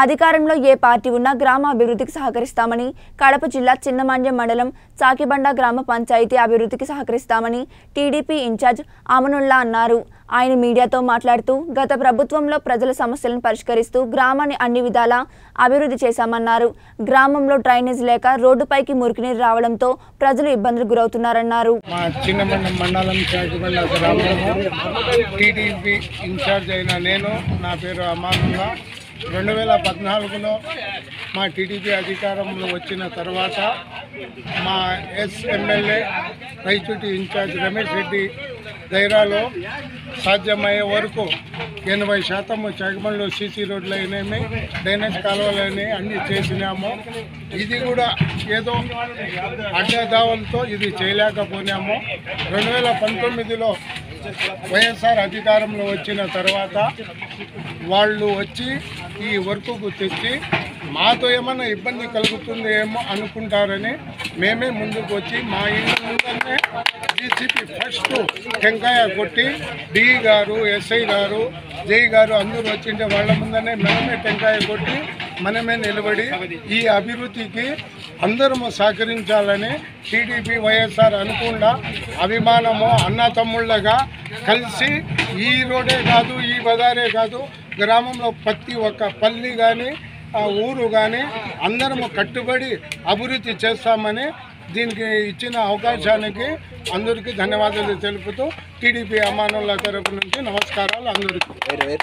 అధికారంలో ఏ పార్టీ ఉన్నా గ్రామ అభివృద్ధికి సహకరిస్తామని కడప జిల్లా చిన్నమాండ్యం మండలం చాకిబండ గ్రామ పంచాయతీ అభివృద్ధికి సహకరిస్తామని టీడీపీ ఇన్ఛార్జ్ అమానుల్లా అన్నారు. ఆయన మీడియాతో మాట్లాడుతూ గత ప్రభుత్వంలో ప్రజల సమస్యలను పరిష్కరిస్తూ గ్రామాన్ని అన్ని విధాలా అభివృద్ధి చేశామన్నారు. గ్రామంలో డ్రైనేజ్ లేక రోడ్డుపైకి మురికి నీరు రావడంతో ప్రజలు ఇబ్బందులకు గురవుతున్నారన్నారు. మా చిన్నమండ్యం మండలం చాకిబండ గ్రామంలో టీడీపీ ఇన్ఛార్జ్ అయిన నేను, నా పేరు అమానుల్లా. 2014లో మా టీడీపీ అధికారంలో వచ్చిన తర్వాత మా ఎమ్మెల్యే రైతుటి ఇన్ఛార్జ్ రమేష్ రెడ్డి ధైర్యాలో సాధ్యమయ్యే వరకు 80% చాకిబండలో సీసీ రోడ్లు అయినాయి, డ్రైనేజ్ కాలువలు అయినాయి, అన్నీ చేసినాము. ఇది కూడా ఏదో అడ్డదావలతో ఇది చేయలేకపోయినాము. 2019లో వైఎస్ఆర్ అధికారంలో వచ్చిన తర్వాత వాళ్ళు వచ్చి ఈ వర్క్కు తెచ్చి మాతో ఏమైనా ఇబ్బంది కలుగుతుంది ఏమో అనుకుంటారని మేమే ముందుకు వచ్చి మా ఇంటి ముందనే డీసీపీ ఫస్ట్ టెంకాయ కొట్టి డిఈ గారు, ఎస్ఐ గారు, జై గారు అందరూ వచ్చింటే వాళ్ళ ముందనే మనమే టెంకాయ కొట్టి మనమే నిలబడి ఈ అభివృద్ధికి అందరము సహకరించాలని టీడీపీ వైఎస్ఆర్ అనుకుండా అభిమానము అన్నతమ్ముళ్ళగా కలిసి ఈ రోడే కాదు, ఈ బజారే కాదు, గ్రామంలో ప్రతి ఒక్క పల్లి కానీ ఊరు కానీ అందరము కట్టుబడి అభివృద్ధి చేస్తామని దీనికి ఇచ్చిన అవకాశానికి అందరికీ ధన్యవాదాలు తెలుపుతూ టీడీపీ అమానుల్లా తరపు నుంచి నమస్కారాలు అందరికీ.